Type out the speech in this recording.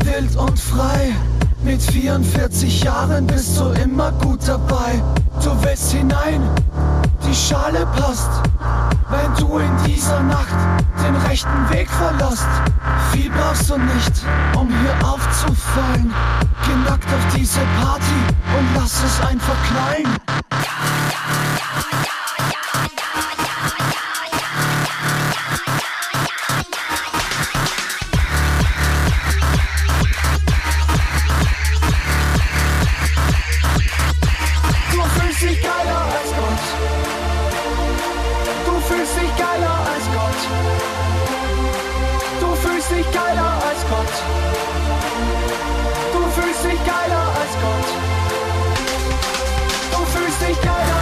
Wild und frei, mit 44 Jahren bist du immer gut dabei. Du willst hinein, die Schale passt, wenn du in dieser Nacht den rechten Weg verlässt. Viel brauchst du nicht, um hier aufzufallen. Geh nackt auf diese Party und lass es einfach knallen. Du fühlst dich geiler als Gott. Du fühlst dich geiler.